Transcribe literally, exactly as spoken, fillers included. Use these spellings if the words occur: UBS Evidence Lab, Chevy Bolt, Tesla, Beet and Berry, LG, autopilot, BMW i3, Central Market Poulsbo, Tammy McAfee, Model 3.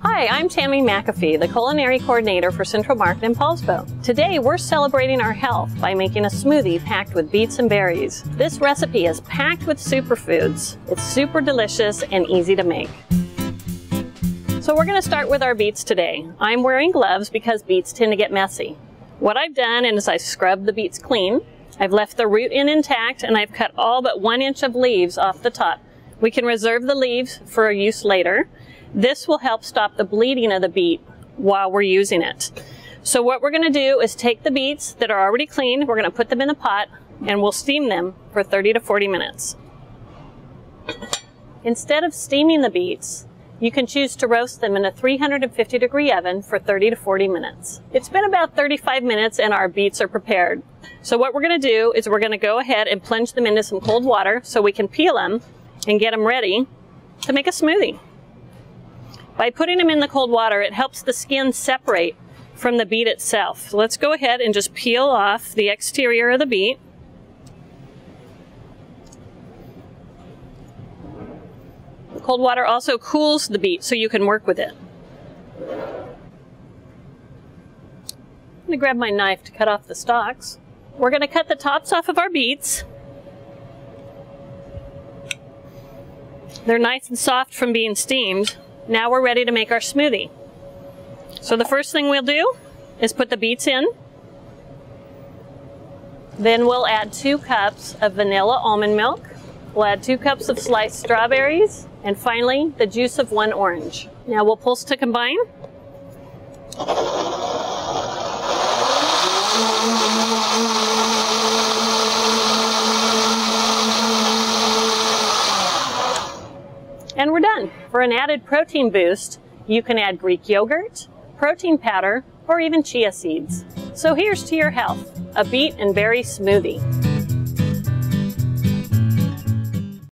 Hi, I'm Tammy McAfee, the Culinary Coordinator for Central Market in Poulsbo. Today we're celebrating our health by making a smoothie packed with beets and berries. This recipe is packed with superfoods. It's super delicious and easy to make. So we're going to start with our beets today. I'm wearing gloves because beets tend to get messy. What I've done is I've scrubbed the beets clean, I've left the root end intact, and I've cut all but one inch of leaves off the top. We can reserve the leaves for use later. This will help stop the bleeding of the beet while we're using it. So what we're going to do is take the beets that are already clean, we're going to put them in the pot, and we'll steam them for thirty to forty minutes. Instead of steaming the beets, you can choose to roast them in a three hundred fifty degree oven for thirty to forty minutes. It's been about thirty-five minutes and our beets are prepared. So what we're going to do is we're going to go ahead and plunge them into some cold water so we can peel them and get them ready to make a smoothie. By putting them in the cold water, it helps the skin separate from the beet itself. So let's go ahead and just peel off the exterior of the beet. The cold water also cools the beet so you can work with it. I'm going to grab my knife to cut off the stalks. We're going to cut the tops off of our beets. They're nice and soft from being steamed. Now we're ready to make our smoothie. So the first thing we'll do is put the beets in. Then we'll add two cups of vanilla almond milk. We'll add two cups of sliced strawberries. And finally, the juice of one orange. Now we'll pulse to combine. And we're done. For an added protein boost, you can add Greek yogurt, protein powder, or even chia seeds. So here's to your health, a beet and berry smoothie.